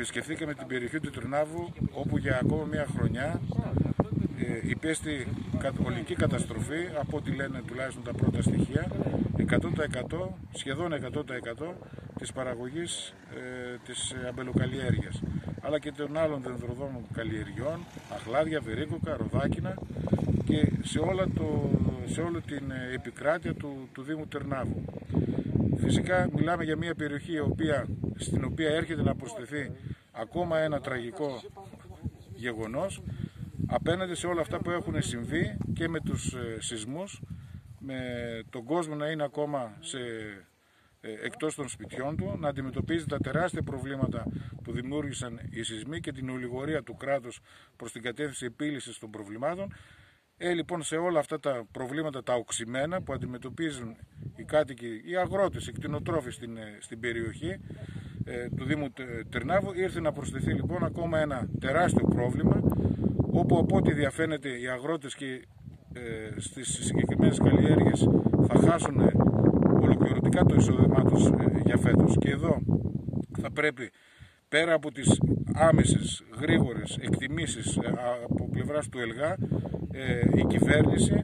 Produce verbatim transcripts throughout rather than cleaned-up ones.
επισκεφθήκαμε την περιοχή του Τυρνάβου, όπου για ακόμα μια χρονιά ε, υπέστη ολική καταστροφή, από ό,τι λένε τουλάχιστον τα πρώτα στοιχεία, εκατό τοις εκατό, σχεδόν εκατό τοις εκατό της παραγωγής ε, της αμπελοκαλλιέργειας, αλλά και των άλλων δενδροδών καλλιεργειών, αχλάδια, βερίκοκα, ροδάκινα, και σε, όλα το, σε όλη την επικράτεια του, του Δήμου Τυρνάβου. Φυσικά μιλάμε για μια περιοχή η οποία, στην οποία έρχεται να προσθεθεί ακόμα ένα τραγικό γεγονός απέναντι σε όλα αυτά που έχουν συμβεί και με τους σεισμούς, με τον κόσμο να είναι ακόμα σε, εκτός των σπιτιών του, να αντιμετωπίζει τα τεράστια προβλήματα που δημιούργησαν οι σεισμοί και την ολιγορία του κράτους προς την κατεύθυνση επίλυσης των προβλημάτων. Ε, λοιπόν, σε όλα αυτά τα προβλήματα τα οξυμένα που αντιμετωπίζουν οι κάτοικοι, οι αγρότες, οι κτηνοτρόφοι στην, στην περιοχή ε, του Δήμου Τυρνάβου, ήρθε να προσθεθεί λοιπόν ακόμα ένα τεράστιο πρόβλημα, όπου από ό,τι διαφαίνεται οι αγρότες και ε, στις συγκεκριμένες καλλιέργειες θα χάσουν ολοκληρωτικά το εισόδημά τους ε, για φέτος. Και εδώ θα πρέπει, πέρα από τις άμεσες, γρήγορες εκτιμήσεις ε, από πλευράς του ΕΛΓΑ, η κυβέρνηση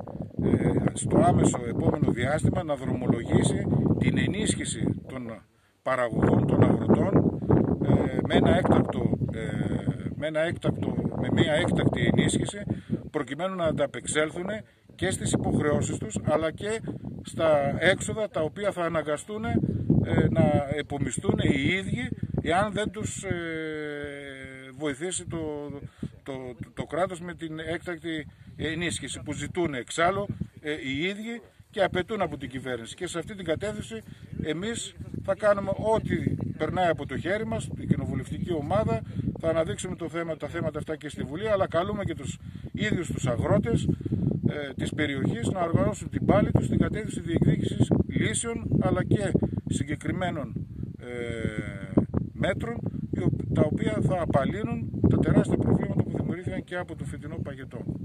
στο άμεσο επόμενο διάστημα να δρομολογήσει την ενίσχυση των παραγωγών, των αγροτών, με, ένα έκτακτο, με, ένα έκτακτο, με μια έκτακτη ενίσχυση, προκειμένου να ανταπεξέλθουν και στις υποχρεώσεις τους, αλλά και στα έξοδα τα οποία θα αναγκαστούν να επομισθούν οι ίδιοι, εάν δεν τους βοηθήσει το, το, το, το κράτος με την έκτακτη ενίσχυση που ζητούν εξάλλου ε, οι ίδιοι και απαιτούν από την κυβέρνηση. Και σε αυτή την κατεύθυνση εμείς θα κάνουμε ό,τι περνάει από το χέρι μας, η κοινοβουλευτική ομάδα, θα αναδείξουμε το θέμα, τα θέματα αυτά και στη Βουλή, αλλά καλούμε και τους ίδιους τους αγρότες ε, της περιοχής να οργανώσουν την πάλη τους στην κατεύθυνση διεκδίκησης λύσεων, αλλά και συγκεκριμένων ε, μέτρων, τα οποία θα απαλύνουν τα τεράστια προβλήματα που δημιουργήθηκαν και από το φετινό παγετό.